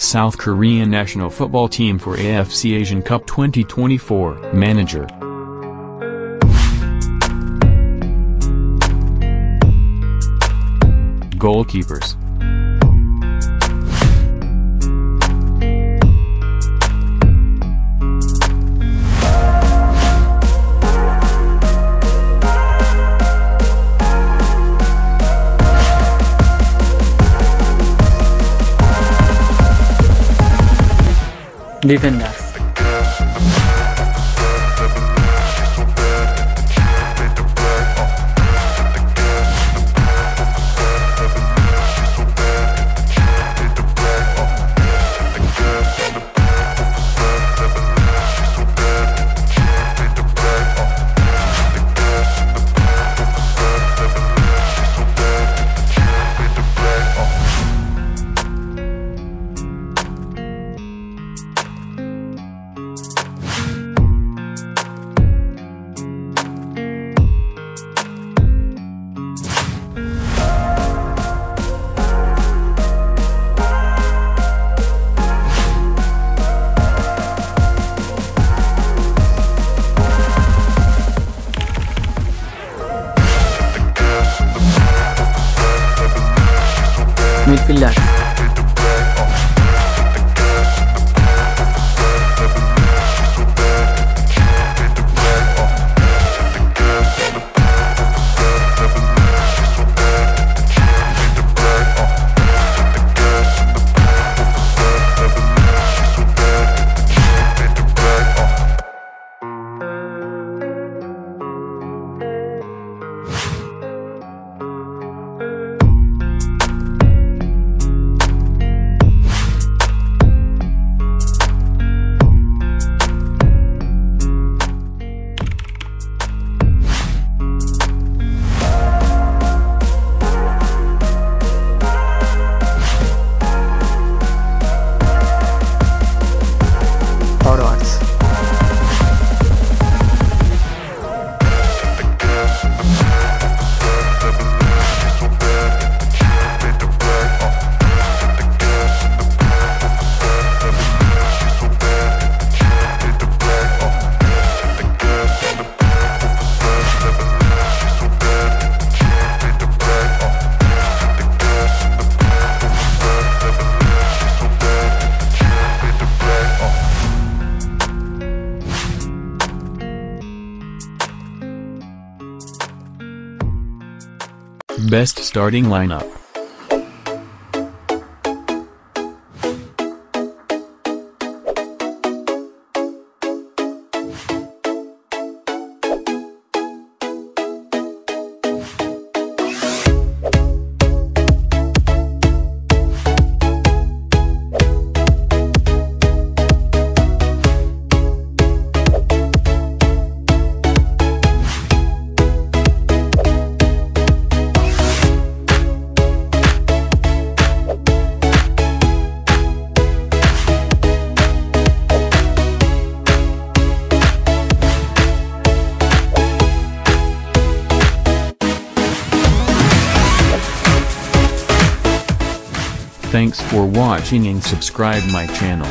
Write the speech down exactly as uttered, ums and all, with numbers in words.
South Korean national football team for A F C Asian Cup twenty twenty-four. Manager Goalkeepers Defender Midfielder Best starting lineup. Thanks for watching and subscribe my channel.